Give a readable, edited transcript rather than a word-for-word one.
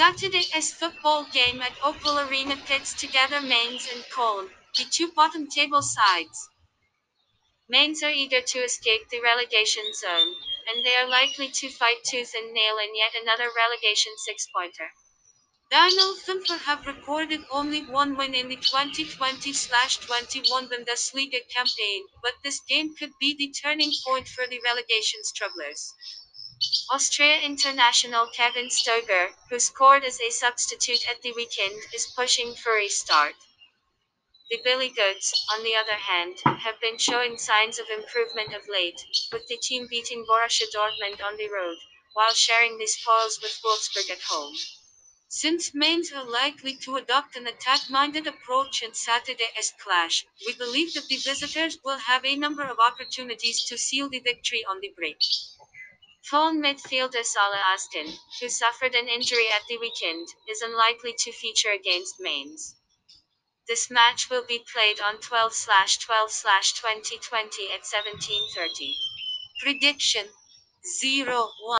Saturday's football game at Opel Arena pits together Mainz and Cologne, the two bottom table sides. Mainz are eager to escape the relegation zone, and they are likely to fight tooth and nail in yet another relegation six-pointer. Daniel Fünfer have recorded only one win in the 2020/21 Bundesliga campaign, but this game could be the turning point for the relegation strugglers. Austria international Kevin Stoger, who scored as a substitute at the weekend, is pushing for a start. The Billy Goats, on the other hand, have been showing signs of improvement of late, with the team beating Borussia Dortmund on the road, while sharing the spoils with Wolfsburg at home. Since Mainz are likely to adopt an attack-minded approach in Saturday's clash, we believe that the visitors will have a number of opportunities to seal the victory on the break. Cologne midfielder Salah Askin, who suffered an injury at the weekend, is unlikely to feature against Mainz. This match will be played on 12/12/2020 at 17:30. Prediction 0-1.